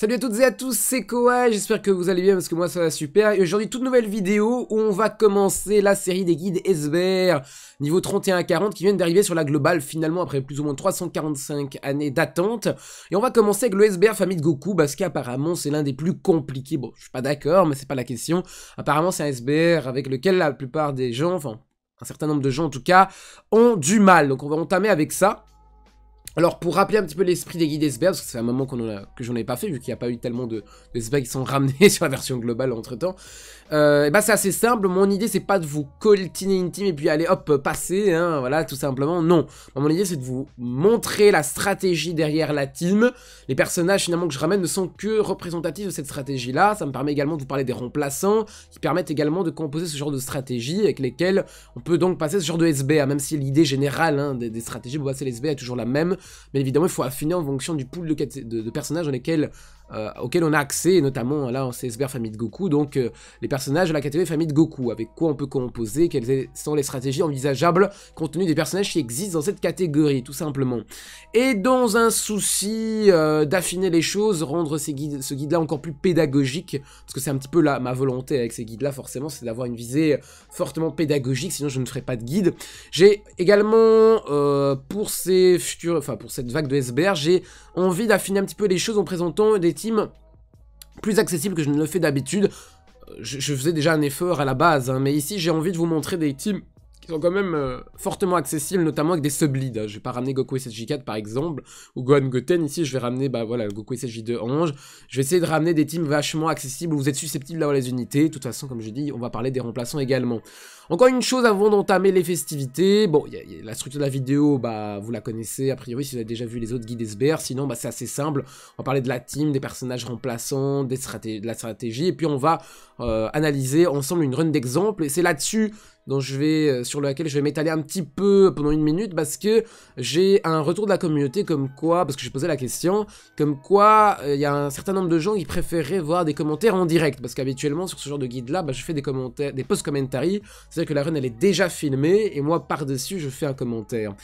Salut à toutes et à tous, c'est Kowai, j'espère que vous allez bien parce que moi ça va super. Et aujourd'hui, toute nouvelle vidéo où on va commencer la série des guides SBR niveau 31 à 40 qui viennent d'arriver sur la globale finalement après plus ou moins 345 années d'attente. Et on va commencer avec le SBR Famille de Goku parce qu'apparemment c'est l'un des plus compliqués. Bon, je suis pas d'accord mais c'est pas la question. Apparemment c'est un SBR avec lequel la plupart des gens, enfin un certain nombre de gens en tout cas, ont du mal. Donc on va entamer avec ça. Alors pour rappeler un petit peu l'esprit des guides SBR, parce que c'est un moment que j'en ai pas fait, vu qu'il n'y a pas eu tellement de SBR qui sont ramenés sur la version globale entre temps, et bah c'est assez simple, mon idée c'est pas de vous coltiner une team et puis aller hop passer, hein, voilà tout simplement, non. Bon, mon idée c'est de vous montrer la stratégie derrière la team, les personnages finalement que je ramène ne sont que représentatifs de cette stratégie là, ça me permet également de vous parler des remplaçants, qui permettent également de composer ce genre de stratégie avec lesquelles on peut donc passer ce genre de SBR, même si l'idée générale hein, des stratégies pour passer les SBR est toujours la même. Mais évidemment, il faut affiner en fonction du pool de personnages dans lesquels, auxquels on a accès, et notamment là en SBR Famille de Goku, donc les personnages de la catégorie Famille de Goku, avec quoi on peut composer, quelles sont les stratégies envisageables compte tenu des personnages qui existent dans cette catégorie, tout simplement. Et dans un souci d'affiner les choses, rendre ce guide-là encore plus pédagogique, parce que c'est un petit peu ma volonté avec ces guides-là, forcément, c'est d'avoir une visée fortement pédagogique, sinon je ne ferai pas de guide. J'ai également, pour cette vague de SBR, j'ai envie d'affiner un petit peu les choses en présentant des teams plus accessibles que je ne le fais d'habitude. Je faisais déjà un effort à la base, hein, mais ici j'ai envie de vous montrer des teams qui sont quand même fortement accessibles, notamment avec des sub-leads. Je vais pas ramener Goku SSJ4 par exemple, ou Gohan Goten. Ici je vais ramener bah, voilà, Goku SSJ2 Ange. Je vais essayer de ramener des teams vachement accessibles où vous êtes susceptibles d'avoir les unités. De toute façon, comme je dis, on va parler des remplaçants également. Encore une chose avant d'entamer les festivités, bon, y a la structure de la vidéo, bah, vous la connaissez a priori si vous avez déjà vu les autres guides SBR, sinon bah, c'est assez simple, on va parler de la team, des personnages remplaçants, de la stratégie, et puis on va analyser ensemble une run d'exemple, et c'est là-dessus sur laquelle je vais m'étaler un petit peu pendant une minute, parce que j'ai un retour de la communauté comme quoi, parce que j'ai posé la question, comme quoi il y a un certain nombre de gens qui préféraient voir des commentaires en direct, parce qu'habituellement sur ce genre de guide-là, bah, je fais des commentaires, des post-commentaries. C'est-à-dire que la run elle est déjà filmée et moi par-dessus je fais un commentaire.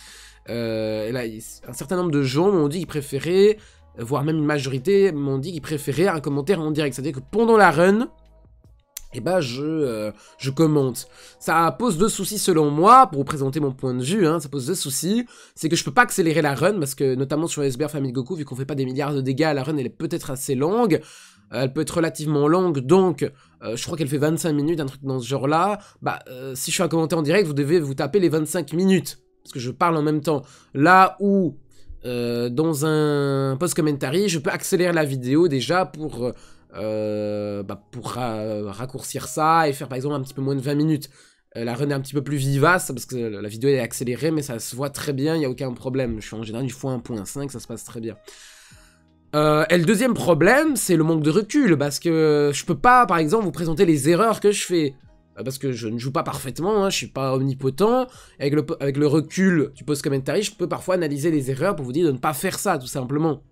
Et là, un certain nombre de gens m'ont dit qu'ils préféraient, voire même une majorité m'ont dit qu'ils préféraient un commentaire en direct. C'est-à-dire que pendant la run, et bah je commente. Ça pose deux soucis selon moi, pour vous présenter mon point de vue, hein, ça pose deux soucis. C'est que je peux pas accélérer la run, parce que notamment sur SBR Famille de Goku, vu qu'on fait pas des milliards de dégâts, la run elle est peut-être assez longue. Elle peut être relativement longue, donc je crois qu'elle fait 25 minutes, un truc dans ce genre-là. Bah, si je fais un commentaire en direct, vous devez vous taper les 25 minutes, parce que je parle en même temps. Là où, dans un post-commentary, je peux accélérer la vidéo déjà pour raccourcir ça et faire par exemple un petit peu moins de 20 minutes. La run est un petit peu plus vivace, parce que la vidéo est accélérée, mais ça se voit très bien, il n'y a aucun problème. Je suis en général du x1.5, ça se passe très bien. Et le deuxième problème, c'est le manque de recul, parce que je peux pas, par exemple, vous présenter les erreurs que je fais, parce que je ne joue pas parfaitement, hein, je suis pas omnipotent, avec le recul du post-commentary, je peux parfois analyser les erreurs pour vous dire de ne pas faire ça, tout simplement.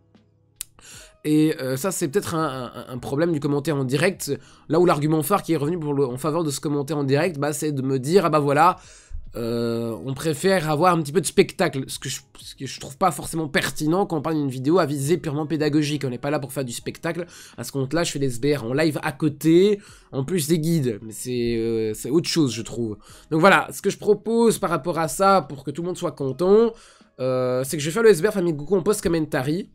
Et ça c'est peut-être un problème du commentaire en direct, là où l'argument phare qui est revenu en faveur de ce commentaire en direct, bah, c'est de me dire, ah bah voilà, on préfère avoir un petit peu de spectacle, ce que je trouve pas forcément pertinent quand on parle d'une vidéo à visée purement pédagogique. On n'est pas là pour faire du spectacle. À ce compte là je fais des SBR en live à côté, en plus des guides, mais c'est autre chose je trouve. Donc voilà, ce que je propose par rapport à ça, pour que tout le monde soit content, c'est que je vais faire le SBR Famille de Goku en post-commentary,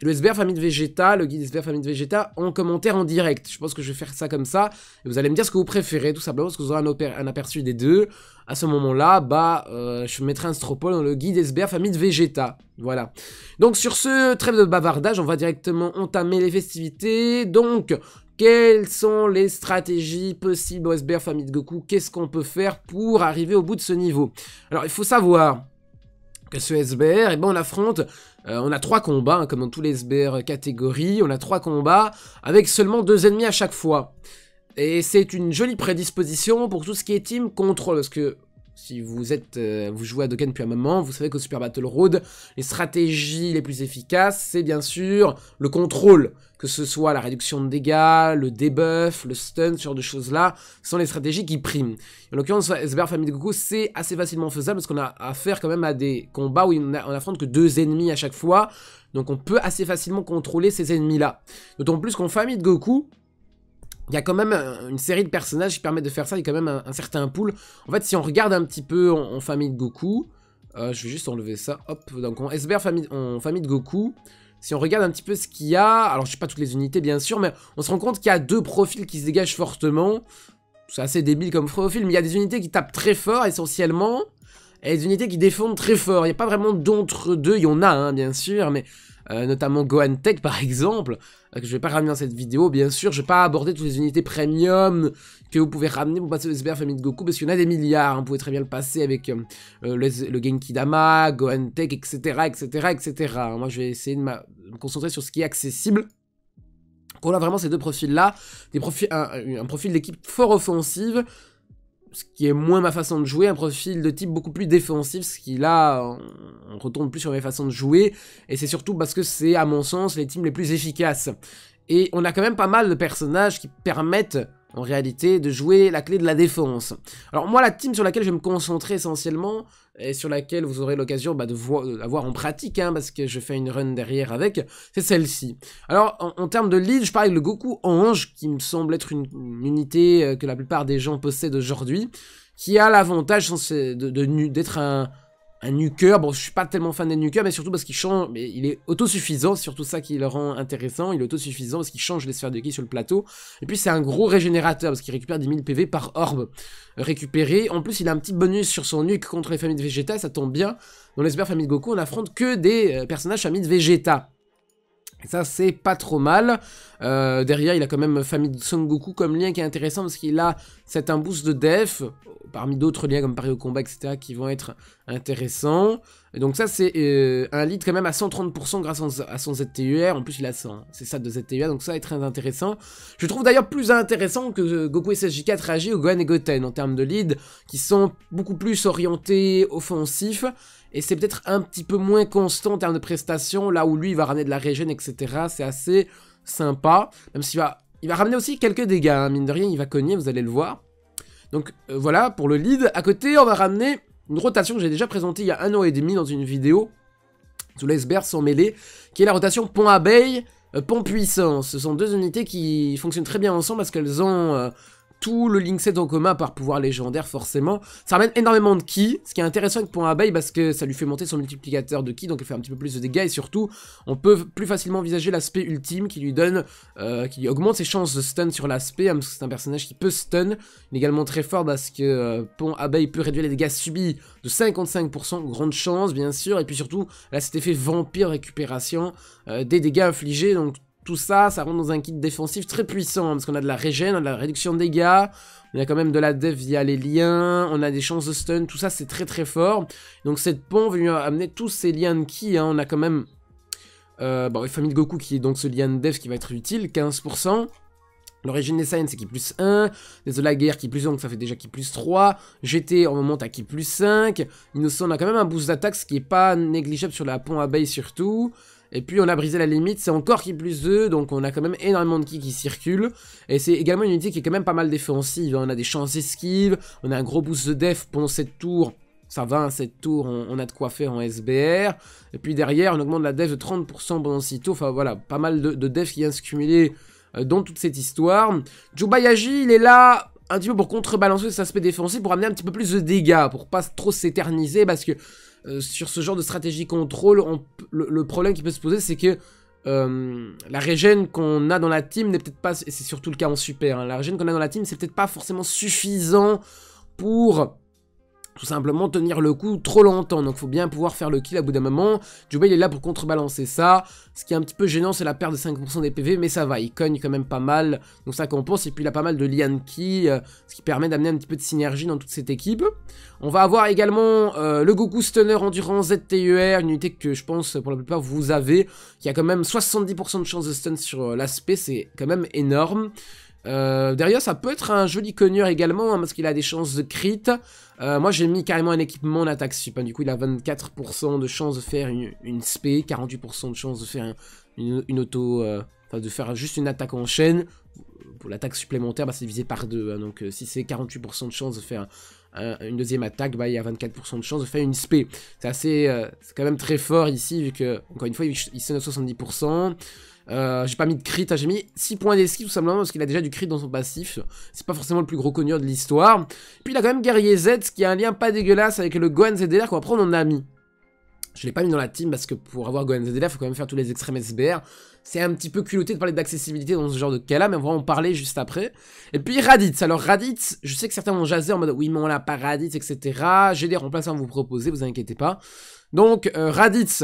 le SBR Famille de Vegeta, le guide SBR Famille de Vegeta en commentaire en direct. Je pense que je vais faire ça comme ça, et vous allez me dire ce que vous préférez, tout simplement, parce que vous aurez un aperçu des deux. À ce moment-là, bah, je mettrai un stropole dans le guide SBR Famille de Vegeta. Voilà. Donc sur ce, trêve de bavardage, on va directement entamer les festivités. Donc, quelles sont les stratégies possibles au SBR Famille de Goku? Qu'est-ce qu'on peut faire pour arriver au bout de ce niveau? Alors, il faut savoir que ce SBR, eh ben, on affronte... on a 3 combats, hein, comme dans tous les SBR catégories, on a 3 combats avec seulement 2 ennemis à chaque fois. Et c'est une jolie prédisposition pour tout ce qui est team contrôle, parce que Si vous êtes, vous jouez à Dokkan depuis un moment, vous savez qu'au Super Battle Road, les stratégies les plus efficaces, c'est bien sûr le contrôle. Que ce soit la réduction de dégâts, le debuff, le stun, ce genre de choses-là, ce sont les stratégies qui priment. En l'occurrence, SBR Famille de Goku, c'est assez facilement faisable parce qu'on a affaire quand même à des combats où on affronte que deux ennemis à chaque fois. Donc on peut assez facilement contrôler ces ennemis-là. D'autant plus qu'en Famille de Goku, il y a quand même une série de personnages qui permettent de faire ça, il y a quand même un certain pool. En fait, si on regarde un petit peu en Famille de Goku, je vais juste enlever ça, hop, donc en SBR Famille de Goku, si on regarde un petit peu ce qu'il y a, alors je sais pas toutes les unités bien sûr, mais on se rend compte qu'il y a deux profils qui se dégagent fortement. C'est assez débile comme profil, mais il y a des unités qui tapent très fort essentiellement, et des unités qui défendent très fort. Il n'y a pas vraiment d'entre deux, il y en a hein, bien sûr, mais... notamment Gohan Tech par exemple, que je vais pas ramener dans cette vidéo bien sûr, je vais pas aborder toutes les unités premium que vous pouvez ramener pour passer au SBR Famille de Goku, parce qu'il y en a des milliards, hein. Vous pouvez très bien le passer avec le Genki Dama, Gohan Tech, etc, etc, etc. Moi je vais essayer de me concentrer sur ce qui est accessible. Donc on a vraiment ces deux profils là, un profil d'équipe fort offensive, ce qui est moins ma façon de jouer, un profil de type beaucoup plus défensif, ce qui là, on retourne plus sur mes façons de jouer, et c'est surtout parce que c'est, à mon sens, les teams les plus efficaces. Et on a quand même pas mal de personnages qui permettent, en réalité, de jouer la clé de la défense. Alors moi, la team sur laquelle je vais me concentrer essentiellement, et sur laquelle vous aurez l'occasion bah, de voir en pratique, hein, parce que je fais une run derrière avec, c'est celle-ci. Alors, en termes de lead, je parle de le Goku Ange, qui me semble être une unité que la plupart des gens possèdent aujourd'hui, qui a l'avantage d'être un nuker. Bon, je suis pas tellement fan des nukers, mais surtout parce qu'il change, mais il est autosuffisant, c'est surtout ça qui le rend intéressant, il est autosuffisant parce qu'il change les sphères de ki sur le plateau, et puis c'est un gros régénérateur, parce qu'il récupère 10 000 PV par orbe récupéré, en plus il a un petit bonus sur son nuque contre les familles de Vegeta, ça tombe bien, dans les SBR Famille de Goku, on affronte que des personnages familles de Vegeta. Et ça c'est pas trop mal, derrière il a quand même Famille de Son Goku comme lien qui est intéressant parce qu'il a un boost de DEF, parmi d'autres liens comme Paris au combat etc qui vont être intéressants. Et donc ça c'est un lead quand même à 130% grâce à son ZTUR, en plus il a 100, c'est ça de ZTUR, donc ça est très intéressant. Je trouve d'ailleurs plus intéressant que Goku SSJ4 réagit ou Gohan et Goten en termes de lead, qui sont beaucoup plus orientés offensifs. Et c'est peut-être un petit peu moins constant en termes de prestations, là où lui il va ramener de la régène, etc. C'est assez sympa, même s'il va ramener aussi quelques dégâts, hein. Mine de rien il va cogner, vous allez le voir. Donc voilà pour le lead. À côté on va ramener une rotation que j'ai déjà présentée il y a 1 an et demi dans une vidéo, sous les SBR sans mêlée, qui est la rotation Pont-Abeille, Pont Puissance. Ce sont deux unités qui fonctionnent très bien ensemble parce qu'elles ont... tout le link set en commun par pouvoir légendaire forcément, ça ramène énormément de ki, ce qui est intéressant avec Pont-Abeille parce que ça lui fait monter son multiplicateur de ki, donc il fait un petit peu plus de dégâts et surtout on peut plus facilement envisager l'aspect ultime qui lui donne, qui lui augmente ses chances de stun sur l'aspect, hein, parce que c'est un personnage qui peut stun, il est également très fort parce que Pont-Abeille peut réduire les dégâts subis de 55%, grande chance bien sûr, et puis surtout là cet effet vampire récupération des dégâts infligés, donc tout ça, ça rentre dans un kit défensif très puissant, hein, parce qu'on a de la régène, on a de la réduction de dégâts, on a quand même de la def via les liens, on a des chances de stun, tout ça c'est très très fort. Donc cette pont va lui amener tous ces liens de ki, hein, on a quand même bon, Famille de Goku qui est donc ce lien de def qui va être utile, 15%. L'origine des Saiyans c'est qui plus 1, les de la guerre qui plus 1, donc ça fait déjà qui plus 3, GT on monte à qui plus 5, Innocent on a quand même un boost d'attaque, ce qui est pas négligeable sur la Pont-Abeille surtout. Et puis on a brisé la limite, c'est encore qui plus 2, donc on a quand même énormément de ki qui circulent. Et c'est également une unité qui est quand même pas mal défensive, on a des chances d'esquive, on a un gros boost de def pendant 7 tours, ça va, 7 tours, on a de quoi faire en SBR. Et puis derrière, on augmente la def de 30% pendant 6 tours, enfin voilà, pas mal de def qui vient se cumuler dans toute cette histoire. Jubayashi, il est là un petit peu pour contrebalancer cet aspect défensif, pour amener un petit peu plus de dégâts, pour pas trop s'éterniser, parce que... sur ce genre de stratégie contrôle, le problème qui peut se poser, c'est que la régène qu'on a dans la team n'est peut-être pas, et c'est surtout le cas en super, hein, la régène qu'on a dans la team, c'est peut-être pas forcément suffisant pour tout simplement tenir le coup trop longtemps, donc faut bien pouvoir faire le kill à bout d'un moment. Jubei il est là pour contrebalancer ça, ce qui est un petit peu gênant c'est la perte de 5% des PV, mais ça va, il cogne quand même pas mal, donc ça compense, et puis il a pas mal de liens ki, ce qui permet d'amener un petit peu de synergie dans toute cette équipe. On va avoir également le Goku Stunner Endurance ZTUR, une unité que je pense pour la plupart vous avez, qui a quand même 70% de chance de stun sur l'aspect, c'est quand même énorme. Derrière ça peut être un joli cogneur également hein, parce qu'il a des chances de crit. Moi j'ai mis carrément un équipement en attaque sup hein. Du coup il a 24% de chance de faire une SP, 48% de chance de faire une auto, enfin de faire juste une attaque en chaîne. Pour l'attaque supplémentaire bah, c'est divisé par 2 hein. Donc si c'est 48% de chance de faire une deuxième attaque, bah, il y a 24% de chance de faire une SP. C'est assez, c'est quand même très fort ici vu que, encore une fois il sonne à 70%. J'ai pas mis de crit, hein, j'ai mis 6 points d'esquive tout simplement parce qu'il a déjà du crit dans son passif. C'est pas forcément le plus gros cogneur de l'histoire. Puis il a quand même Guerrier Z, ce qui a un lien pas dégueulasse avec le Gohan ZDLR qu'on va prendre en ami. Je l'ai pas mis dans la team parce que pour avoir Gohan ZDLR, faut quand même faire tous les extrêmes SBR. C'est un petit peu culotté de parler d'accessibilité dans ce genre de cas-là, mais on va en parler juste après. Et puis Raditz. Alors Raditz, je sais que certains vont jaser en mode oui mais on l'a pas Raditz, etc. J'ai des remplaçants à vous proposer, vous inquiétez pas. Donc Raditz,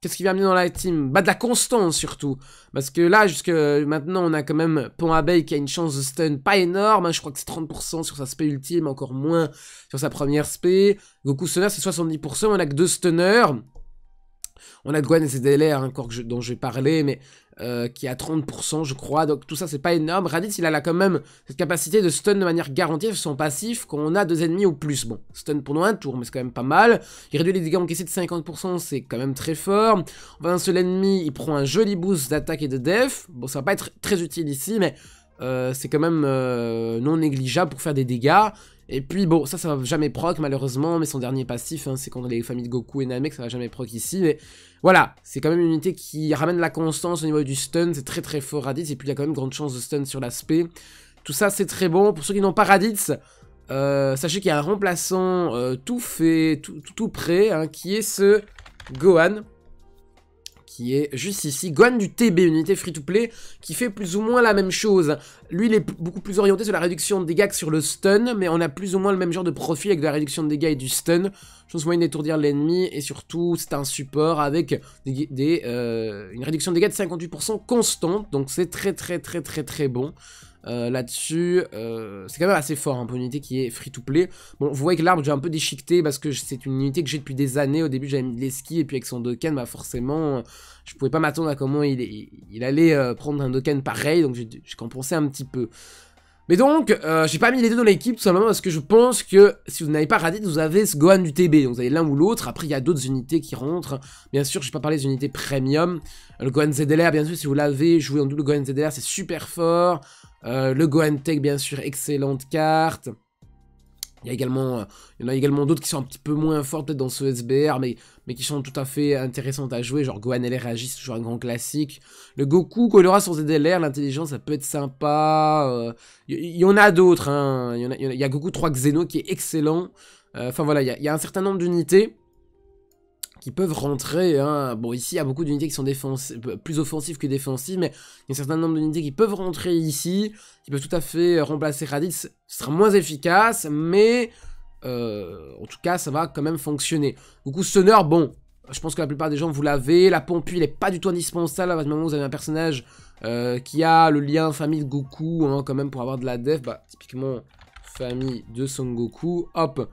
qu'est-ce qu'il va amener dans la team? Bah de la constance surtout. Parce que là jusque maintenant on a quand même Pont-Abeille qui a une chance de stun pas énorme hein, je crois que c'est 30% sur sa SP ultime, encore moins sur sa première SP. Goku Stunner c'est 70%, on a que 2 stunners. On a Gohan ZLR hein, dont j'ai parlé mais qui a 30% je crois. Donc tout ça c'est pas énorme. Raditz il a là quand même cette capacité de stun de manière garantie sur son passif quand on a 2 ennemis ou plus. Bon stun pendant un tour mais c'est quand même pas mal. Il réduit les dégâts encaissés de 50%, c'est quand même très fort. Enfin un seul ennemi il prend un joli boost d'attaque et de def. Bon ça va pas être très utile ici mais c'est quand même non négligeable pour faire des dégâts. Et puis bon, ça va jamais proc malheureusement, mais son dernier passif, hein, c'est contre les familles de Goku et Namek, ça va jamais proc ici, mais voilà, c'est quand même une unité qui ramène la constance au niveau du stun, c'est très très fort Raditz, et puis il y a quand même grande chance de stun sur l'aspect. Tout ça c'est très bon, pour ceux qui n'ont pas Raditz, sachez qu'il y a un remplaçant tout fait, tout prêt, hein, qui est ce Gohan. Qui est juste ici, Gohan du TB, une unité free-to-play, qui fait plus ou moins la même chose. Lui, il est beaucoup plus orienté sur la réduction de dégâts que sur le stun, mais on a plus ou moins le même genre de profil avec de la réduction de dégâts et du stun. Chance moyenne d'étourdir l'ennemi, et surtout, c'est un support avec une réduction de dégâts de 58% constante, donc c'est très très très très très bon. Là-dessus, c'est quand même assez fort hein, pour une unité qui est free-to-play. Bon, vous voyez que l'arbre, j'ai un peu déchiqueté parce que c'est une unité que j'ai depuis des années. Au début, j'avais mis de l'esquive et puis avec son Dokkan, bah forcément, je pouvais pas m'attendre à comment il allait prendre un Dokkan pareil. Donc, j'ai compensé un petit peu. Mais donc, j'ai pas mis les deux dans l'équipe tout simplement parce que je pense que si vous n'avez pas Raditz, vous avez ce Gohan du TB. Donc vous avez l'un ou l'autre. Après, il y a d'autres unités qui rentrent. Bien sûr, je vais pas parler des unités premium. Le Gohan ZLR, bien sûr, si vous l'avez joué en double Gohan ZLR, c'est super fort. Le Gohan Tech, bien sûr, excellente carte. Il y en a également d'autres qui sont un petit peu moins fortes peut-être dans ce SBR, mais qui sont tout à fait intéressantes à jouer. Genre Gohan LR agit, c'est toujours un grand classique. Le Goku, quand il aura son ZLR, l'intelligence, ça peut être sympa. Il y en a d'autres. Hein. Il y a Goku 3 Xeno qui est excellent. Enfin voilà, il y a un certain nombre d'unités qui peuvent rentrer, hein. Bon ici il y a beaucoup d'unités qui sont plus offensives que défensives, mais il y a un certain nombre d'unités qui peuvent rentrer ici, qui peuvent tout à fait remplacer Raditz, ce sera moins efficace, mais en tout cas ça va quand même fonctionner. Goku Stunner, bon, je pense que la plupart des gens vous l'avez, la Pompuille n'est pas du tout indispensable, à partir du moment où vous avez un personnage qui a le lien famille de Goku, hein, quand même pour avoir de la def, bah typiquement famille de Son Goku, hop.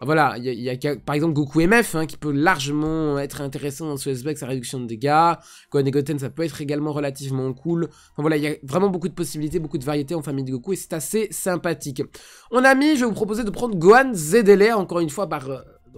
Voilà, il y a par exemple Goku MF hein, qui peut largement être intéressant dans ce SBR avec sa réduction de dégâts. Gohan et Goten, ça peut être également relativement cool. Enfin voilà, il y a vraiment beaucoup de possibilités, beaucoup de variétés en famille de Goku et c'est assez sympathique. En ami, je vais vous proposer de prendre Gohan ZLR, encore une fois par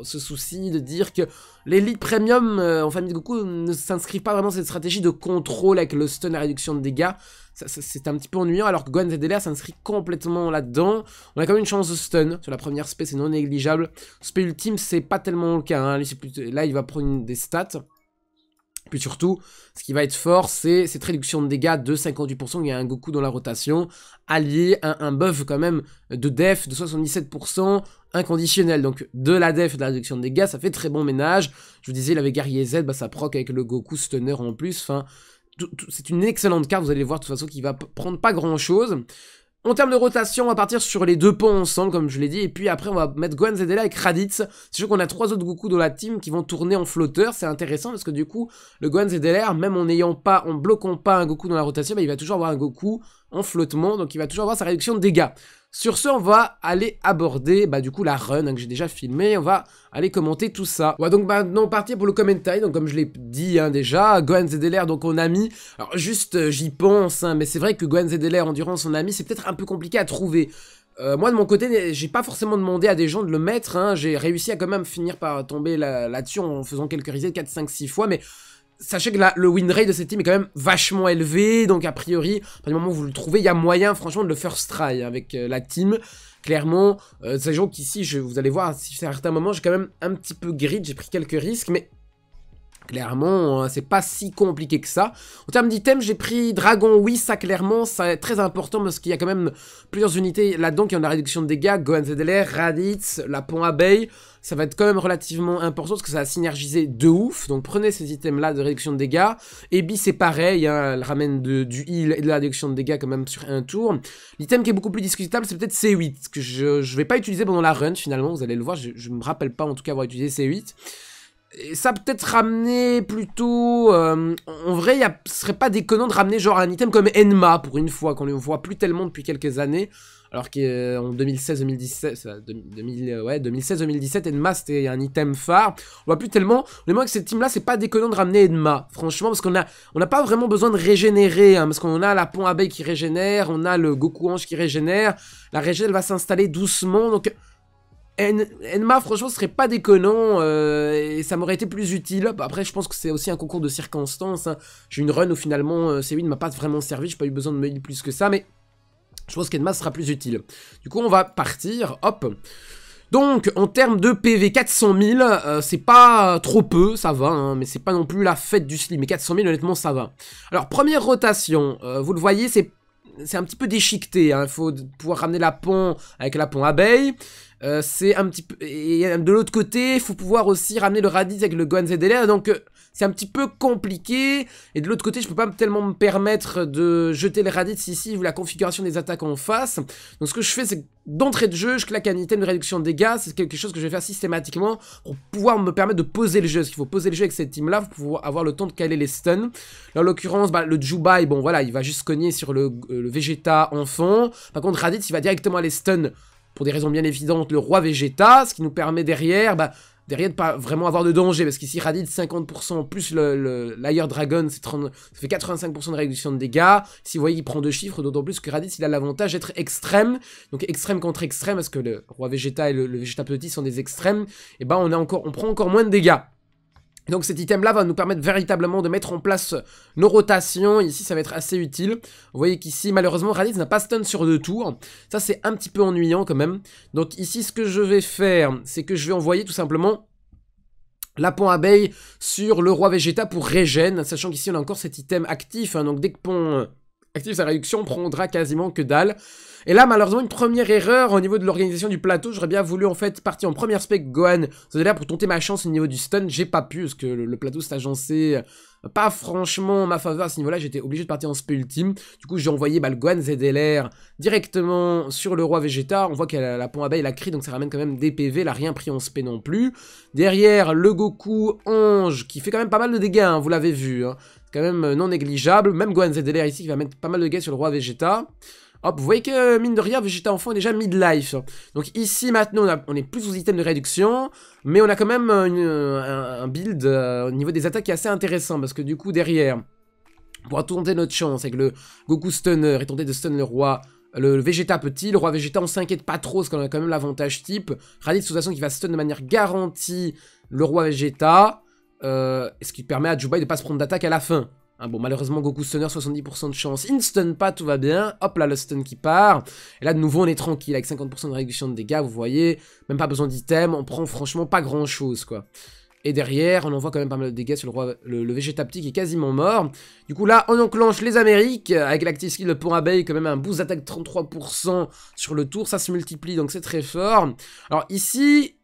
ce souci de dire que l'élite premium en famille de Goku ne s'inscrit pas vraiment dans cette stratégie de contrôle avec le stun à réduction de dégâts. C'est un petit peu ennuyant alors que Gohan ZDLR s'inscrit complètement là-dedans. On a quand même une chance de stun sur la première SP, c'est non négligeable. SP ultime c'est pas tellement le cas, hein. Là il va prendre des stats. Puis surtout, ce qui va être fort, c'est cette réduction de dégâts de 58%, il y a un Goku dans la rotation, allié à un buff quand même de def de 77% inconditionnel. Donc de la def et de la réduction de dégâts, ça fait très bon ménage. Je vous disais, il avait Guerrier Z, bah, ça proc avec le Goku Stunner en plus. Enfin, c'est une excellente carte, vous allez voir de toute façon qu'il va prendre pas grand-chose. En termes de rotation, on va partir sur les deux ponts ensemble, comme je l'ai dit, et puis après on va mettre Gohan ZDLR avec Raditz. C'est sûr qu'on a 3 autres Goku dans la team qui vont tourner en flotteur, c'est intéressant parce que du coup, le Gohan ZDLR, même en bloquant pas un Goku dans la rotation, bah, il va toujours avoir un Goku en flottement, donc il va toujours avoir sa réduction de dégâts. Sur ce, on va aller aborder du coup la run que j'ai déjà filmée, on va aller commenter tout ça. On va donc maintenant partir pour le commentaire, donc comme je l'ai dit déjà, Gohan ZLR, donc on a mis, alors juste j'y pense, mais c'est vrai que Gohan ZLR Endurance on a mis, c'est peut-être un peu compliqué à trouver. Moi de mon côté, j'ai pas forcément demandé à des gens de le mettre, j'ai réussi à quand même finir par tomber là-dessus en faisant quelques resets 4, 5, 6 fois, mais... Sachez que là, le win rate de cette team est quand même vachement élevé, donc a priori, à partir du moment où vous le trouvez, il y a moyen franchement de le first try avec la team. Clairement, sachant qu'ici, vous allez voir, si à certains moments, j'ai quand même un petit peu grid, j'ai pris quelques risques, mais clairement, c'est pas si compliqué que ça. En termes d'items, j'ai pris Dragon, oui, ça clairement, ça est très important parce qu'il y a quand même plusieurs unités là-dedans qui ont de la réduction de dégâts, Gohan ZLR, Raditz, la Pont-Abeille. Ça va être quand même relativement important parce que ça va synergiser de ouf. Donc prenez ces items là de réduction de dégâts. Ebi c'est pareil, elle ramène du heal et de la réduction de dégâts quand même sur un tour. L'item qui est beaucoup plus discutable c'est peut-être C8 que je vais pas utiliser pendant la run finalement. Vous allez le voir, je me rappelle pas en tout cas avoir utilisé C8. Et ça peut-être ramener plutôt... en vrai, ce serait pas déconnant de ramener genre un item comme Enma pour une fois, qu'on ne voit plus tellement depuis quelques années. Alors qu'en 2016-2017, Enma c'était un item phare. On voit plus tellement. Mais moi, avec cette team-là, c'est pas déconnant de ramener Enma. Franchement, parce qu'on n'a pas vraiment besoin de régénérer. Parce qu'on a la Pont-Abeille qui régénère, on a le Goku Ange qui régénère. La régène, elle va s'installer doucement. Donc... Enma franchement ce serait pas déconnant et ça m'aurait été plus utile. Après je pense que c'est aussi un concours de circonstances J'ai une run où finalement C8 ne m'a pas vraiment servi, j'ai pas eu besoin de me heal plus que ça, mais je pense qu'Enma sera plus utile. Du coup on va partir, hop. Donc en termes de PV 400 000, c'est pas trop peu, ça va mais c'est pas non plus la fête du slip. Mais 400 000 honnêtement ça va. Alors première rotation, vous le voyez c'est un petit peu déchiqueté, il faut pouvoir ramener la pont avec la Pont-Abeille. C'est un petit peu... Et de l'autre côté, il faut pouvoir aussi ramener le Raditz avec le Gohan ZDLR, donc c'est un petit peu compliqué. Et de l'autre côté, je peux pas tellement me permettre de jeter le Raditz ici, vu la configuration des attaques en face. Donc ce que je fais, c'est d'entrée de jeu, je claque un item de réduction de dégâts, c'est quelque chose que je vais faire systématiquement pour pouvoir me permettre de poser le jeu. Parce qu'il faut poser le jeu avec cette team-là, pour pouvoir avoir le temps de caler les stuns. Là, en l'occurrence, le Jubai, bon voilà, il va juste cogner sur le Vegeta enfant. Par contre, Raditz, il va directement aller stun. Pour des raisons bien évidentes, le Roi Vegeta, ce qui nous permet derrière, de pas vraiment avoir de danger, parce qu'ici Raditz 50% plus l'Air Dragon, ça fait 85% de réduction de dégâts. Si vous voyez, il prend deux chiffres, d'autant plus que Raditz, il a l'avantage d'être extrême, donc extrême contre extrême, parce que le Roi Vegeta et le Vegeta Petit sont des extrêmes, et on prend encore moins de dégâts. Donc cet item-là va nous permettre véritablement de mettre en place nos rotations. Ici, ça va être assez utile. Vous voyez qu'ici, malheureusement, Raditz n'a pas stun sur deux tours. Ça, c'est un petit peu ennuyant quand même. Donc ici, ce que je vais faire, c'est que je vais envoyer tout simplement la Pont-Abeille sur le Roi Vegeta pour régène. Sachant qu'ici, on a encore cet item actif. Donc dès que Pont active sa réduction, on prendra quasiment que dalle. Et là, malheureusement, une première erreur au niveau de l'organisation du plateau. J'aurais bien voulu, en fait, partir en première spec Gohan ZDLR pour tenter ma chance au niveau du stun. J'ai pas pu, parce que le plateau s'est agencé pas franchement en ma faveur à ce niveau-là. J'étais obligé de partir en spé ultime. Du coup, j'ai envoyé le Gohan ZDLR directement sur le Roi Vegeta. On voit qu'elle a la Pont-Abeille, la crie, donc ça ramène quand même des PV. Elle a rien pris en spé non plus. Derrière, le Goku Ange, qui fait quand même pas mal de dégâts, vous l'avez vu. C'est quand même non négligeable. Même Gohan ZDLR ici, qui va mettre pas mal de dégâts sur le Roi Vegeta. Hop, vous voyez que, mine de rien, Vegeta enfant est déjà mid-life. Donc ici, maintenant, on est plus aux items de réduction, mais on a quand même un build au niveau des attaques qui est assez intéressant, parce que du coup, derrière, on pourra tenter notre chance avec le Goku Stunner et tenter de stun le Roi... Le Vegeta Petit, le Roi Vegeta, on s'inquiète pas trop parce qu'on a quand même l'avantage type. Raditz, de toute façon, qui va stun de manière garantie le Roi Vegeta, ce qui permet à Jubai de ne pas se prendre d'attaque à la fin. Bon, malheureusement, Goku Stunner, 70% de chance. Il ne stun pas, tout va bien. Hop là, le stun qui part. Et là, de nouveau, on est tranquille avec 50% de réduction de dégâts, vous voyez. Même pas besoin d'item. On prend franchement pas grand-chose, quoi. Et derrière, on envoie quand même pas mal de dégâts sur le Vegeta Petit qui est quasiment mort. Du coup, là, on enclenche les Amériques avec l'active skill de Pont-Abeille, quand même un boost d'attaque 33% sur le tour. Ça se multiplie, donc c'est très fort. Alors ici...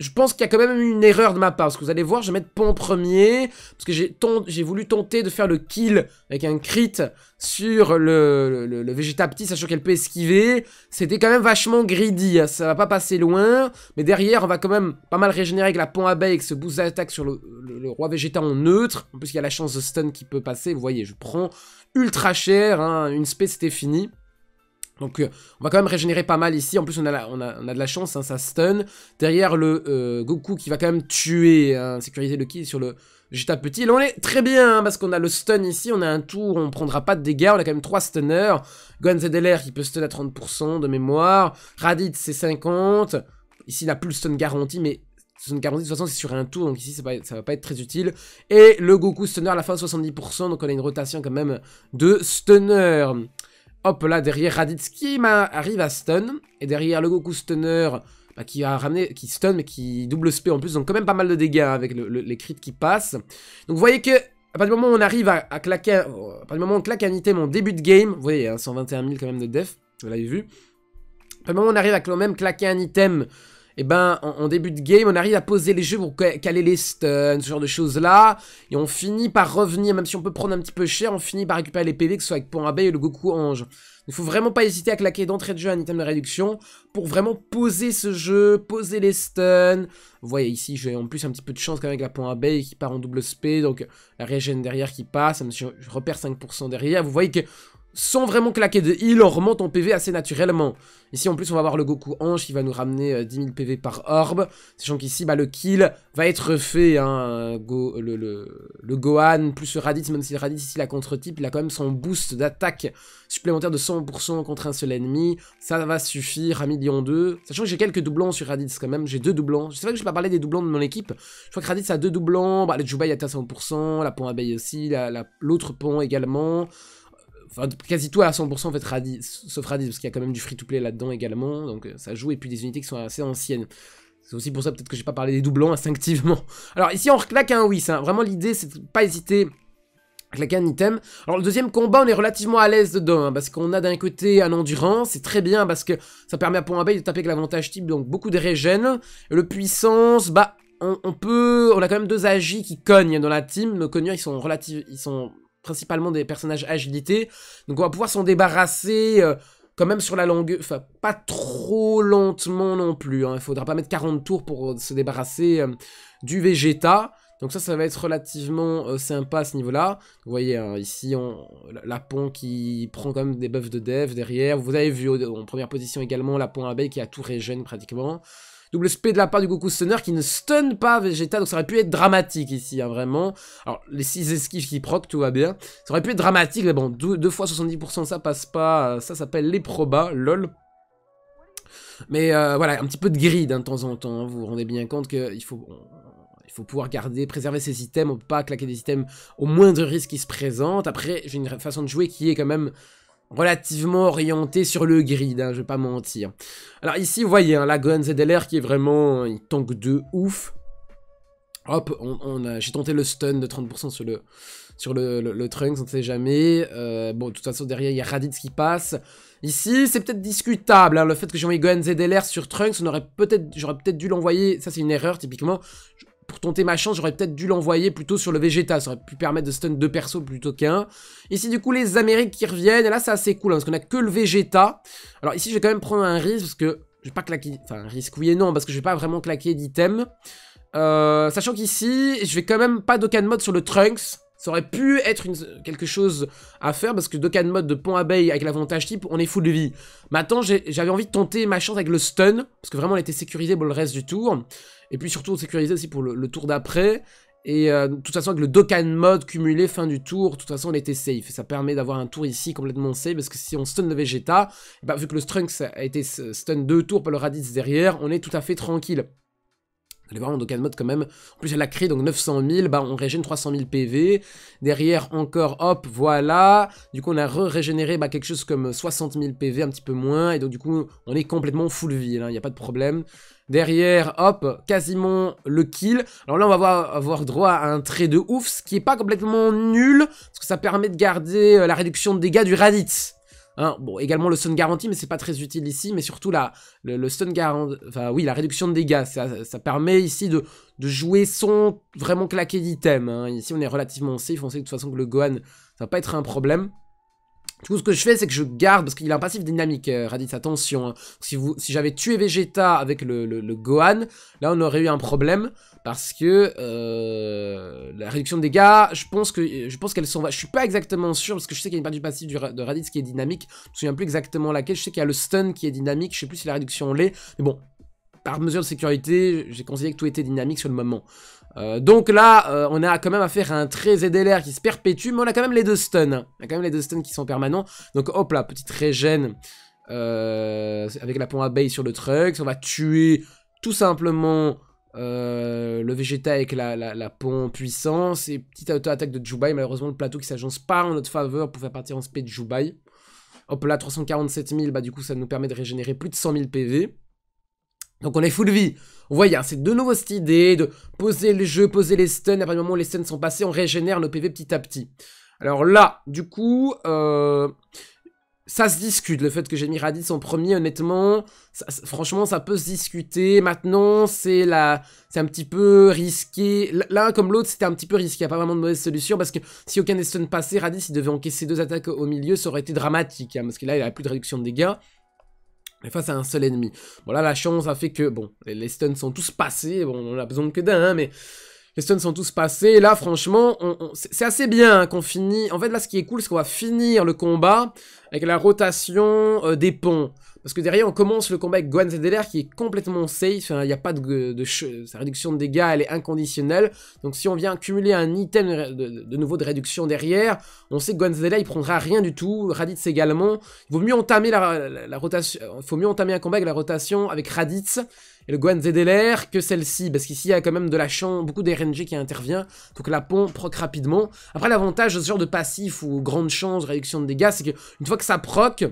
Je pense qu'il y a quand même une erreur de ma part, parce que vous allez voir, je vais mettre Pont premier, parce que j'ai voulu tenter de faire le kill avec un crit sur le Vegeta Petit, sachant qu'elle peut esquiver. C'était quand même vachement greedy, ça va pas passer loin, mais derrière on va quand même pas mal régénérer avec la Pont-Abeille, avec ce boost d'attaque sur le Roi Vegeta en neutre. En plus il y a la chance de stun qui peut passer, vous voyez, je prends ultra cher, hein, une spé c'était fini. Donc on va quand même régénérer pas mal ici, en plus on a de la chance, hein, ça stun. Derrière le Goku qui va quand même tuer, hein, sécuriser le kill sur le Vegeta Petit. Là on est très bien, hein, parce qu'on a le stun ici, on a un tour, on prendra pas de dégâts, on a quand même 3 stunners. Gohan ZLR qui peut stun à 30% de mémoire, Raditz c'est 50%, ici il n'a plus le stun garanti, mais... 40, de toute façon c'est sur un tour, donc ici ça va pas être très utile. Et le Goku Stunner à la fin 70%, donc on a une rotation quand même de Stunner. Hop là, derrière Raditz qui arrive à stun, et derrière le Goku Stunner bah, qui a ramené, qui stun mais qui double SP en plus, donc quand même pas mal de dégâts hein, avec les crits qui passent. Donc vous voyez que à partir du moment où on arrive à claquer, à partir du moment où on claque un item en début de game, vous voyez hein, 121 000 quand même de def, vous l'avez vu. À partir du moment où on arrive à quand même claquer un item, et eh ben en début de game on arrive à poser les jeux pour caler les stuns, ce genre de choses là. Et on finit par revenir, même si on peut prendre un petit peu cher, on finit par récupérer les PV, que ce soit avec Pont-Abeille ou le Goku Ange. Il faut vraiment pas hésiter à claquer d'entrée de jeu un item de réduction pour vraiment poser ce jeu, poser les stuns. Vous voyez ici j'ai en plus un petit peu de chance quand même avec la Pont-Abeille qui part en double SP, donc la régène derrière qui passe, je repère 5% derrière, vous voyez que... Sans vraiment claquer de heal, on remonte en PV assez naturellement. Ici en plus on va avoir le Goku Ange qui va nous ramener 10 000 PV par orbe. Sachant qu'ici bah, le kill va être fait, hein, le Gohan plus le Raditz, même si le Raditz ici la contre-type, il a quand même son boost d'attaque supplémentaire de 100% contre un seul ennemi. Ça va suffire à 1,2 million. Sachant que j'ai quelques doublons sur Raditz quand même, j'ai 2 doublons. Je sais pas que je n'ai pas parlé des doublons de mon équipe. Je crois que Raditz a 2 doublons, bah, le Jubai atteint 100%, la Pont-Abeille aussi, l'autre pont également. Enfin, quasi tout à 100% en fait, Raditz, sauf Raditz, parce qu'il y a quand même du free-to-play là-dedans également, donc ça joue, et puis des unités qui sont assez anciennes. C'est aussi pour ça peut-être que j'ai pas parlé des doublons instinctivement. Alors ici on reclaque un whis, hein. Vraiment l'idée c'est de pas hésiter à claquer un item. Alors le deuxième combat on est relativement à l'aise dedans, hein, parce qu'on a d'un côté un endurance, c'est très bien parce que ça permet à Pont-Abeille de taper avec l'avantage type, donc beaucoup de régène. Le puissance, bah on a quand même 2 agis qui cognent dans la team, nos cogneurs ils sont principalement des personnages agilité, donc on va pouvoir s'en débarrasser quand même sur la longue, enfin pas trop lentement non plus, hein. Il faudra pas mettre 40 tours pour se débarrasser du Vegeta, donc ça va être relativement sympa à ce niveau là, vous voyez hein, ici la Pont qui prend quand même des buffs de dev derrière, vous avez vu en première position également la Pont-Abeille qui a tout régène pratiquement. Double SP de la part du Goku Stunner qui ne stun pas Vegeta, donc ça aurait pu être dramatique ici, hein, vraiment. Alors, les 6 esquives qui proc, tout va bien. Ça aurait pu être dramatique, mais bon, 2 fois 70%, ça passe pas. Ça s'appelle les probas, lol. Mais voilà, un petit peu de grid hein, de temps en temps. Hein, vous vous rendez bien compte qu'il faut... Il faut pouvoir garder, préserver ses items, on peut pas claquer des items au moindre risque qui se présente. Après, j'ai une façon de jouer qui est quand même... relativement orienté sur le grid, hein, je vais pas mentir. Alors ici, vous voyez, hein, la Gohan ZLR qui est vraiment... il tank de ouf. Hop, j'ai tenté le stun de 30% sur le Trunks, on ne sait jamais. Bon, de toute façon, derrière, il y a Raditz qui passe. Ici, c'est peut-être discutable, hein, le fait que j'ai envoyé Gohan ZLR sur Trunks, j'aurais peut-être dû l'envoyer... Ça, c'est une erreur, typiquement. Pour tenter ma chance, j'aurais peut-être dû l'envoyer plutôt sur le Vegeta. Ça aurait pu permettre de stun 2 persos plutôt qu'un. Ici, du coup, les Amériques qui reviennent. Et là, c'est assez cool, hein, parce qu'on a que le Vegeta. Alors ici, je vais quand même prendre un risque, parce que... je vais pas claquer... Enfin, un risque, oui et non, parce que je vais pas vraiment claquer d'item. Sachant qu'ici, je vais quand même pas Dokkan Mode sur le Trunks. Ça aurait pu être quelque chose à faire, parce que Dokkan Mode de Pont-Abeille avec l'avantage type, on est full de vie. Maintenant, j'avais envie de tenter ma chance avec le stun, parce que vraiment, on était sécurisé pour le reste du tour. Et puis surtout, on sécurisait aussi pour le tour d'après. Et de toute façon, avec le Dokkan Mode cumulé fin du tour, de toute façon, on était safe. Et ça permet d'avoir un tour ici complètement safe, parce que si on stun le Vegeta, bah, vu que le Trunks a été stun 2 tours par le Raditz derrière, on est tout à fait tranquille. Vous allez voir, en Dokkan Mode quand même. En plus, elle a créé donc 900 000, bah, on régène 300 000 PV. Derrière, encore, hop, voilà. Du coup, on a régénéré bah, quelque chose comme 60 000 PV, un petit peu moins. Et donc, du coup, on est complètement full vie, il n'y a pas de problème. Derrière, hop, quasiment le kill. Alors là, on va avoir droit à un trait de ouf, ce qui n'est pas complètement nul, parce que ça permet de garder la réduction de dégâts du Raditz. Hein, bon, également le stun garanti, mais c'est pas très utile ici, mais surtout le stun garanti, enfin oui, la réduction de dégâts, ça permet ici de jouer sans vraiment claquer d'item. Hein. Ici on est relativement safe, on sait que de toute façon que le Gohan, ça va pas être un problème. Du coup, ce que je fais, c'est que je garde, parce qu'il a un passif dynamique, Raditz, attention. Hein. Si j'avais tué Vegeta avec le Gohan, là, on aurait eu un problème, parce que la réduction de dégâts, je pense qu'elle s'en va. Je suis pas exactement sûr, parce que je sais qu'il y a une part du passif de Raditz qui est dynamique. Je me souviens plus exactement laquelle. Je sais qu'il y a le stun qui est dynamique. Je sais plus si la réduction l'est. Mais bon, par mesure de sécurité, j'ai considéré que tout était dynamique sur le moment. Donc là, on a quand même affaire à un trait ZLR qui se perpétue, mais on a quand même les deux stuns. Hein. On a quand même les deux stuns qui sont permanents. Donc hop là, petite régène avec la Pont-Abeille sur le Trunks. On va tuer tout simplement le Vegeta avec la Pont Puissance. Et petite auto-attaque de Jubai. Malheureusement, le plateau qui s'agence pas en notre faveur pour faire partir en SP de Jubai. Hop là, 347 000. Bah, du coup, ça nous permet de régénérer plus de 100 000 PV. Donc on est full vie. Vous voyez, c'est de nouveau cette idée de poser le jeu, poser les stuns. À partir du moment où les stuns sont passés, on régénère nos PV petit à petit. Alors là, du coup, ça se discute. Le fait que j'ai mis Raditz en premier, honnêtement, franchement, ça peut se discuter. Maintenant, c'est un petit peu risqué. L'un comme l'autre, c'était un petit peu risqué. Il n'y a pas vraiment de mauvaise solution parce que si aucun des stuns passait, Raditz, il devait encaisser deux attaques au milieu. Ça aurait été dramatique hein, parce que là, il n'avait plus de réduction de dégâts. Mais face à un seul ennemi. Bon là la chance a fait que bon les stuns sont tous passés. Bon on a besoin que d'un hein, mais les stuns sont tous passés. Et là franchement c'est assez bien hein, qu'on finit. En fait là ce qui est cool c'est qu'on va finir le combat avec la rotation des ponts. Parce que derrière on commence le combat avec Gohan ZDLR qui est complètement safe. Il n'y a pas de sa réduction de dégâts, elle est inconditionnelle. Donc si on vient cumuler un item de nouveau de réduction derrière, on sait que Gohan ZDLR il prendra rien du tout. Raditz également. Il vaut mieux entamer la rotation. Il faut mieux entamer un combat avec la rotation avec Raditz et le Gohan ZDLR que celle-ci. Parce qu'ici il y a quand même de la chance, beaucoup d'RNG qui intervient. Faut que la pont proc rapidement. Après l'avantage de ce genre de passif ou grande chance de réduction de dégâts, c'est qu'une fois que ça proc,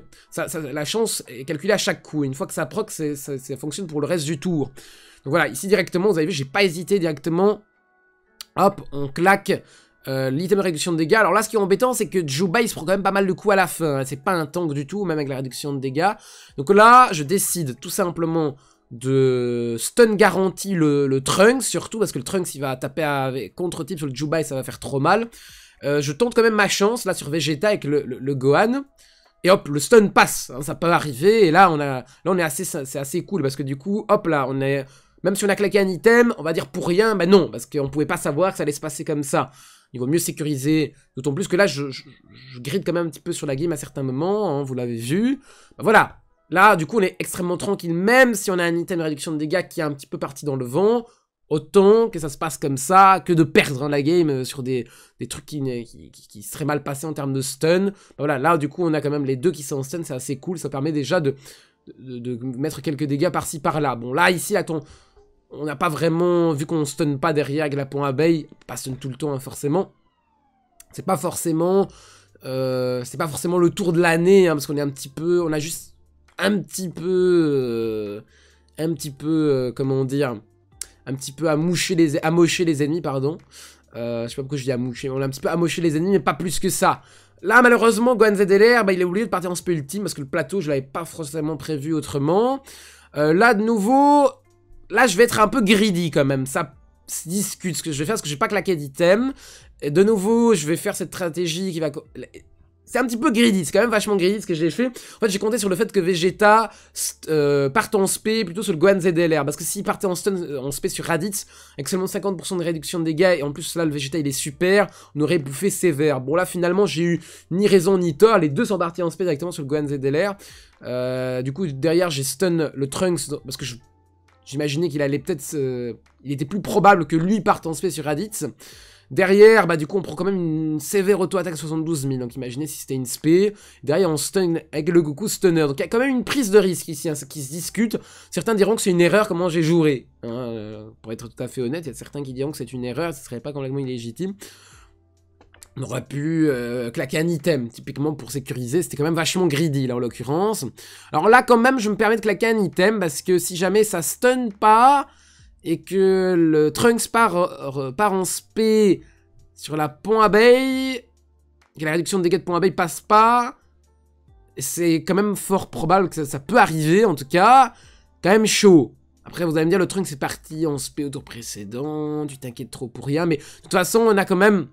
la chance est calculée à chaque coup. Une fois que ça proc, ça fonctionne pour le reste du tour. Donc voilà, ici directement, vous avez vu, j'ai pas hésité directement. Hop, on claque l'item réduction de dégâts. Alors là, ce qui est embêtant, c'est que Jubai il se prend quand même pas mal de coups à la fin. Hein. C'est pas un tank du tout, même avec la réduction de dégâts. Donc là, je décide tout simplement de stun garanti le Trunks, surtout parce que le Trunks il va taper contre type sur le Jubai, ça va faire trop mal. Je tente quand même ma chance là sur Vegeta avec le Gohan. Et hop, le stun passe, hein, ça peut arriver, et là, c'est assez cool, parce que du coup, hop là, on est, même si on a claqué un item, on va dire pour rien, bah non, parce qu'on pouvait pas savoir que ça allait se passer comme ça. Il vaut mieux sécuriser, d'autant plus que là, je grid quand même un petit peu sur la game à certains moments, hein, vous l'avez vu. Bah voilà, là, du coup, on est extrêmement tranquille, même si on a un item de réduction de dégâts qui est un petit peu parti dans le vent. Autant que ça se passe comme ça, que de perdre hein, la game sur des trucs qui seraient mal passés en termes de stun. Voilà, là du coup on a quand même les deux qui sont en stun, c'est assez cool, ça permet déjà de mettre quelques dégâts par-ci par-là. Bon là ici, là, on n'a pas vraiment, vu qu'on stun pas derrière avec la Pont-Abeille, pas stun tout le temps hein, forcément. C'est pas forcément le tour de l'année, hein, parce qu'on est un petit peu, on a juste comment dire... un petit peu amocher les ennemis, pardon. Je sais pas pourquoi je dis amocher, mais on a un petit peu amoché les ennemis, mais pas plus que ça. Là, malheureusement, Gohan ZLR, bah, il a oublié de partir en spell ultime, parce que le plateau, je l'avais pas forcément prévu autrement. Là, de nouveau, là, je vais être un peu greedy, quand même. Ça se discute, ce que je vais faire, parce que j'ai pas claqué d'item. Et de nouveau, je vais faire cette stratégie qui va... C'est un petit peu greedy, c'est quand même vachement greedy ce que j'ai fait. En fait, j'ai compté sur le fait que Vegeta parte en spé plutôt sur le Gohan ZLR. Parce que s'il partait en spé sur Raditz, avec seulement 50% de réduction de dégâts, et en plus là, le Vegeta il est super, on aurait bouffé sévère. Bon là, finalement, j'ai eu ni raison ni tort, les deux sont partis en spé directement sur le Gohan ZLR. Du coup, derrière, j'ai stun le Trunks, parce que j'imaginais qu'il allait peut-être... il était plus probable que lui parte en spé sur Raditz. Derrière, bah du coup, on prend quand même une sévère auto-attaque à 72 000. Donc imaginez si c'était une spé. Derrière, on stun avec le Goku Stunner. Donc il y a quand même une prise de risque ici hein, qui se discute. Certains diront que c'est une erreur comment j'ai joué. Hein, pour être tout à fait honnête, il y a certains qui diront que c'est une erreur. Ce serait pas complètement illégitime. On aurait pu claquer un item, typiquement pour sécuriser. C'était quand même vachement greedy, là, en l'occurrence. Alors là, quand même, je me permets de claquer un item. Parce que si jamais ça stun pas... et que le Trunks part en spé sur la Pont-Abeille, que la réduction de dégâts de Pont-Abeille passe pas, c'est quand même fort probable que ça peut arriver, en tout cas, quand même chaud. Après, vous allez me dire, le Trunks c'est parti en SP au tour précédent, tu t'inquiètes trop pour rien, mais de toute façon, on a quand même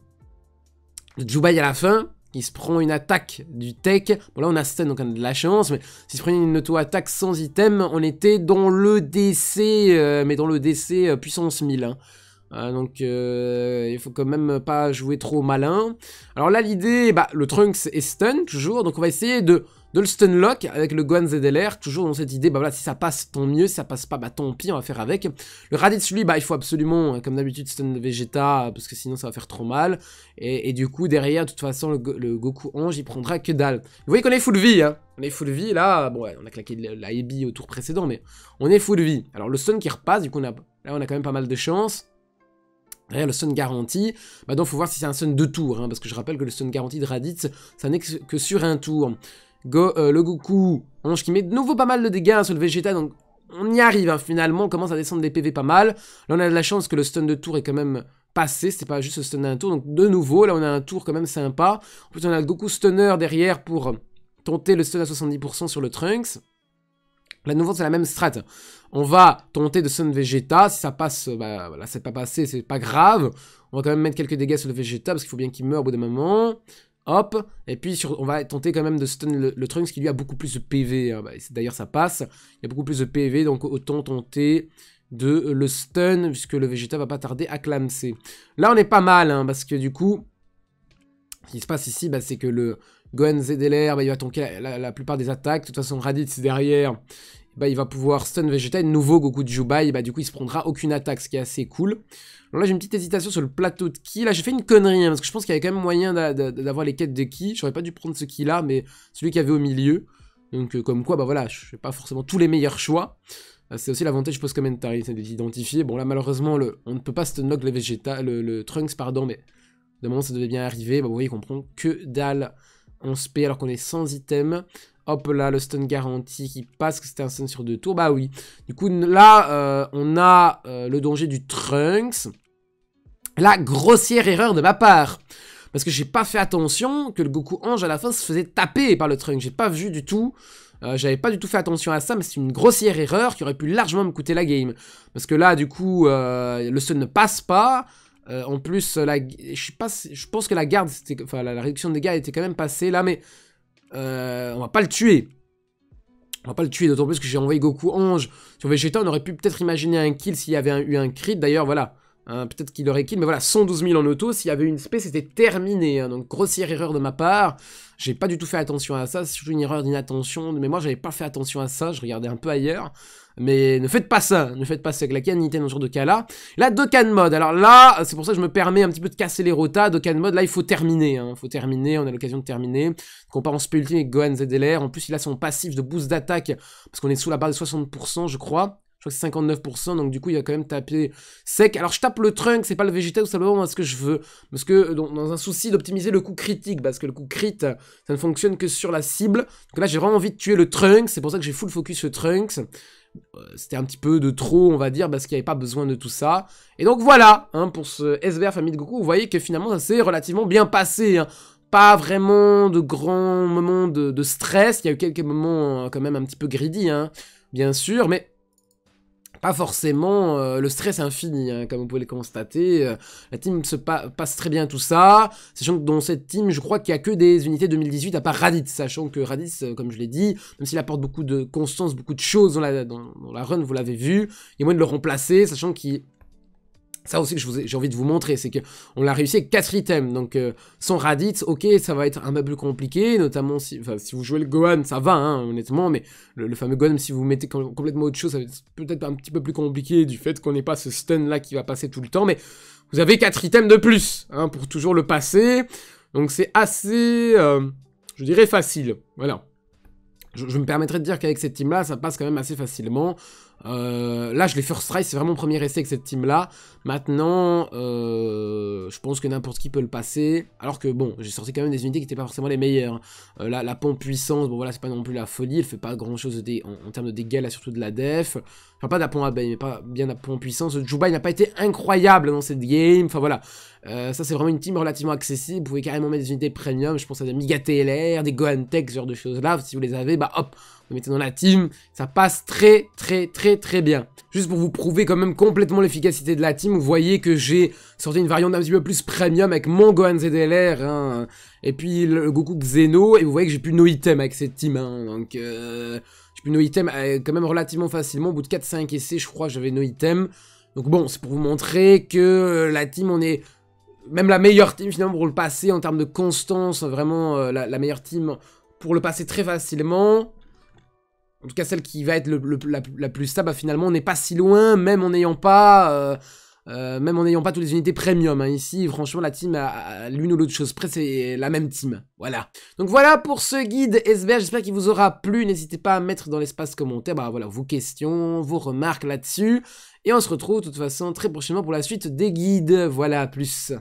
le Jubai à la fin, qui se prend une attaque du Tech. Bon, là, on a Stun, donc on a de la chance, mais s'il se prenait une auto-attaque sans item, on était dans le DC, mais dans le DC puissance 1000, hein. Donc il faut quand même pas jouer trop malin. Alors là l'idée, bah, le Trunks est stun toujours, donc on va essayer de le stunlock avec le Gohan ZLR, toujours dans cette idée, bah voilà, si ça passe tant mieux, si ça passe pas, bah tant pis, on va faire avec. Le Raditz lui, bah il faut absolument, comme d'habitude, stun Vegeta, parce que sinon ça va faire trop mal, et du coup derrière, de toute façon, le Goku Ange, il prendra que dalle. Vous voyez qu'on est full vie, hein. On est full vie, là, bon ouais, on a claqué la EB au tour précédent, mais on est full vie. Alors le stun qui repasse, du coup là on a quand même pas mal de chance. Derrière le stun garanti, bah donc faut voir si c'est un stun de tour, hein, parce que je rappelle que le stun garanti de Raditz, ça n'est que sur un tour. Le Goku Ange qui met de nouveau pas mal de dégâts sur le Vegeta, donc on y arrive, hein, finalement, on commence à descendre des PV pas mal. Là on a de la chance que le stun de tour est quand même passé, c'est pas juste le stun d'un tour, donc de nouveau, là on a un tour quand même sympa. En plus on a le Goku Stunner derrière pour tenter le stun à 70% sur le Trunks. La nouveau c'est la même strat, on va tenter de stun Vegeta, si ça passe, bah voilà, c'est pas passé, c'est pas grave, on va quand même mettre quelques dégâts sur le Vegeta, parce qu'il faut bien qu'il meure au bout d'un moment, hop, et puis on va tenter quand même de stun le Trunks qui lui a beaucoup plus de PV, hein. Bah, d'ailleurs ça passe, il y a beaucoup plus de PV, donc autant tenter de le stun, puisque le Vegeta va pas tarder à clamser. Là on est pas mal, hein, parce que du coup, ce qui se passe ici, bah, c'est que le Gohan ZLR, bah, il va tanker la plupart des attaques. De toute façon, Raditz derrière, bah, il va pouvoir stun Vegeta. Et de nouveau, Goku Jubai, bah, du coup, il se prendra aucune attaque, ce qui est assez cool. Alors là, j'ai une petite hésitation sur le plateau de ki. Là, j'ai fait une connerie, hein, parce que je pense qu'il y avait quand même moyen d'avoir les quêtes de ki. J'aurais pas dû prendre ce ki là, mais celui qu'il y avait au milieu. Donc, comme quoi, bah voilà, je fais pas forcément tous les meilleurs choix. C'est aussi l'avantage post-commentary, c'est d'identifier. Bon, là, malheureusement, on ne peut pas stunlock le Trunks, pardon, mais d'un moment, ça devait bien arriver. Bah, vous voyez qu'on prend que dalle. 11p alors qu'on est sans item. Hop là, le stun garanti qui passe, que c'était un stun sur deux tours. Bah oui. Du coup, là, on a le danger du Trunks. La grossière erreur de ma part. Parce que j'ai pas fait attention que le Goku Ange, à la fin, se faisait taper par le Trunks. J'ai pas vu du tout. J'avais pas du tout fait attention à ça, mais c'est une grossière erreur qui aurait pu largement me coûter la game. Parce que là, du coup, le stun ne passe pas. En plus, je pense que la garde, enfin la réduction de dégâts était quand même passée là, mais on va pas le tuer. On va pas le tuer, d'autant plus que j'ai envoyé Goku Ange sur Vegeta. On aurait pu peut-être imaginer un kill s'il y avait eu un crit. D'ailleurs, voilà, hein, peut-être qu'il aurait kill, mais voilà, 112 000 en auto. S'il y avait une spé, c'était terminé. Hein, donc, grossière erreur de ma part. J'ai pas du tout fait attention à ça. C'est surtout une erreur d'inattention. Mais moi, j'avais pas fait attention à ça. Je regardais un peu ailleurs. Mais ne faites pas ça, ne faites pas ça avec la canne, Nintendo, ce genre de cas là. Là, Dokkan Mode, alors là, c'est pour ça que je me permets un petit peu de casser les rotas. Dokkan Mode, là, il faut terminer, hein. Faut terminer, on a l'occasion de terminer. On part en SP ultime avec Gohan ZLR, en plus il a son passif de boost d'attaque, parce qu'on est sous la barre de 60%, je crois que c'est 59%, donc du coup il va quand même taper sec. Alors je tape le Trunks, c'est pas le Vegeta tout simplement parce que je veux, parce que dans un souci d'optimiser le coup critique, parce que le coup crit, ça ne fonctionne que sur la cible. Donc là j'ai vraiment envie de tuer le Trunks, c'est pour ça que j'ai full focus le Trunks. C'était un petit peu de trop, on va dire, parce qu'il n'y avait pas besoin de tout ça. Et donc voilà, hein, pour ce SBR Famille de Goku, vous voyez que finalement ça s'est relativement bien passé, hein. Pas vraiment de grands moments de stress, il y a eu quelques moments quand même un petit peu greedy, hein, bien sûr, mais pas forcément le stress infini, hein, comme vous pouvez le constater. La team se passe très bien tout ça, sachant que dans cette team, je crois qu'il n'y a que des unités 2018 à part Raditz, sachant que Raditz, comme je l'ai dit, même s'il apporte beaucoup de constance, beaucoup de choses dans la run, vous l'avez vu, il y a moyen de le remplacer, sachant qu'il... Ça aussi que j'ai envie de vous montrer, c'est qu'on l'a réussi avec 4 items, donc sans Raditz, ok, ça va être un peu plus compliqué, notamment si vous jouez le Gohan, ça va, hein, honnêtement, mais le fameux Gohan, si vous mettez complètement autre chose, ça va être peut-être un petit peu plus compliqué du fait qu'on n'ait pas ce stun-là qui va passer tout le temps, mais vous avez 4 items de plus, hein, pour toujours le passer, donc c'est assez, je dirais, facile, voilà. Je me permettrai de dire qu'avec cette team-là, ça passe quand même assez facilement. Là je l'ai first try, c'est vraiment mon premier essai avec cette team là. Maintenant je pense que n'importe qui peut le passer. Alors que bon, j'ai sorti quand même des unités qui n'étaient pas forcément les meilleures. La Pont Puissance, bon voilà, c'est pas non plus la folie. Elle fait pas grand chose en termes de dégâts, là surtout de la DEF. Enfin pas de la Pont-Abeille, mais pas bien la Pont Puissance. Jubai n'a pas été incroyable dans cette game. Enfin voilà, ça c'est vraiment une team relativement accessible. Vous pouvez carrément mettre des unités premium. Je pense à des Mega TLR, des Gohan Tech, ce genre de choses là. Si vous les avez, bah hop, vous mettez dans la team. Ça passe très très très très bien. Juste pour vous prouver quand même complètement l'efficacité de la team, vous voyez que j'ai sorti une variante un petit peu plus premium avec mon Gohan ZLR, hein, et puis le Goku Xeno, et vous voyez que j'ai plus no item avec cette team, hein, donc j'ai plus no item quand même relativement facilement, au bout de 4-5 essais je crois j'avais no item, donc bon c'est pour vous montrer que la team on est... Même la meilleure team finalement pour le passer en termes de constance, vraiment la meilleure team pour le passer très facilement. En tout cas celle qui va être la plus stable, bah, finalement on n'est pas si loin, même en n'ayant pas toutes les unités premium, hein. Ici franchement la team à l'une ou l'autre chose près c'est la même team, voilà. Donc voilà pour ce guide SBR, j'espère qu'il vous aura plu, n'hésitez pas à mettre dans l'espace commentaire bah, voilà, vos questions, vos remarques là-dessus. Et on se retrouve de toute façon très prochainement pour la suite des guides, voilà, à plus.